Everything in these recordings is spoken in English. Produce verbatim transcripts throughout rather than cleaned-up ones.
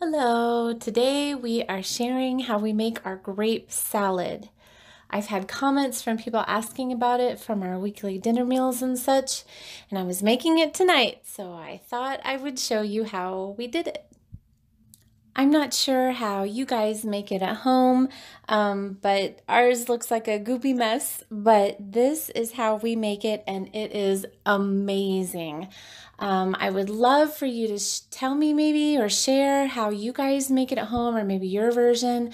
Hello, today we are sharing how we make our grape salad. I've had comments from people asking about it from our weekly dinner meals and such, and I was making it tonight, so I thought I would show you how we did it. I'm not sure how you guys make it at home, um, but ours looks like a goopy mess, but this is how we make it, and it is amazing. Um, I would love for you to sh tell me maybe or share how you guys make it at home or maybe your version.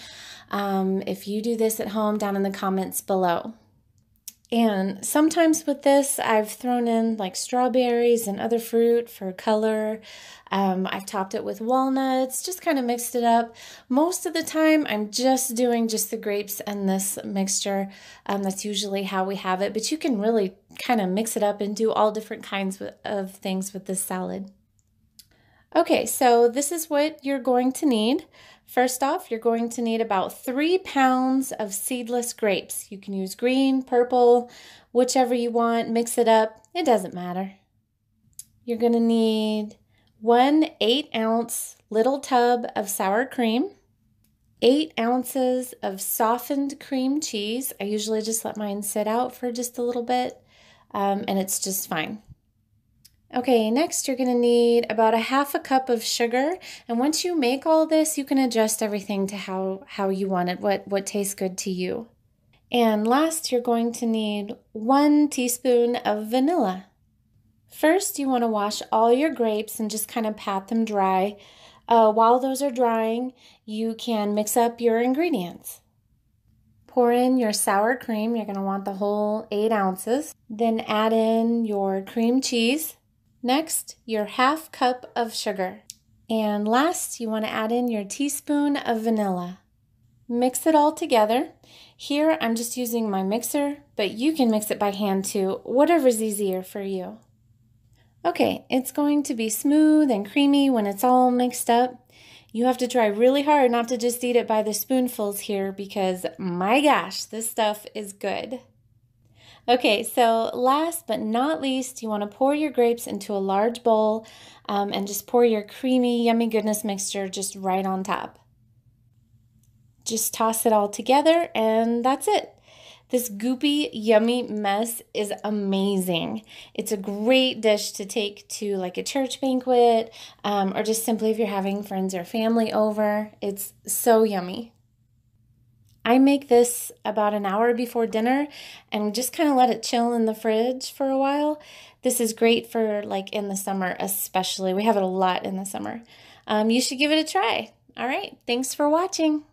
Um, if you do this at home, down in the comments below. And sometimes with this, I've thrown in like strawberries and other fruit for color. Um, I've topped it with walnuts, just kind of mixed it up. Most of the time, I'm just doing just the grapes and this mixture. Um, that's usually how we have it, but you can really kind of mix it up and do all different kinds of things with this salad. Okay, so this is what you're going to need. First off, you're going to need about three pounds of seedless grapes. You can use green, purple, whichever you want, mix it up, it doesn't matter. You're gonna need one eight ounce little tub of sour cream, eight ounces of softened cream cheese. I usually just let mine sit out for just a little bit, um, and it's just fine. Okay, next you're gonna need about a half a cup of sugar. And once you make all this, you can adjust everything to how, how you want it, what, what tastes good to you. And last, you're going to need one teaspoon of vanilla. First, you wanna wash all your grapes and just kind of pat them dry. Uh, while those are drying, you can mix up your ingredients. Pour in your sour cream. You're gonna want the whole eight ounces. Then add in your cream cheese. Next, your half cup of sugar. And last, you want to add in your teaspoon of vanilla. Mix it all together. Here, I'm just using my mixer, but you can mix it by hand too, whatever's easier for you. Okay, it's going to be smooth and creamy when it's all mixed up. You have to try really hard not to just eat it by the spoonfuls here because, my gosh, this stuff is good. Okay, so last but not least, you want to pour your grapes into a large bowl um, and just pour your creamy, yummy goodness mixture just right on top. Just toss it all together and that's it. This goopy, yummy mess is amazing. It's a great dish to take to like a church banquet um, or just simply if you're having friends or family over. It's so yummy. I make this about an hour before dinner and just kind of let it chill in the fridge for a while. This is great for like in the summer especially. We have it a lot in the summer. Um, you should give it a try. All right, thanks for watching.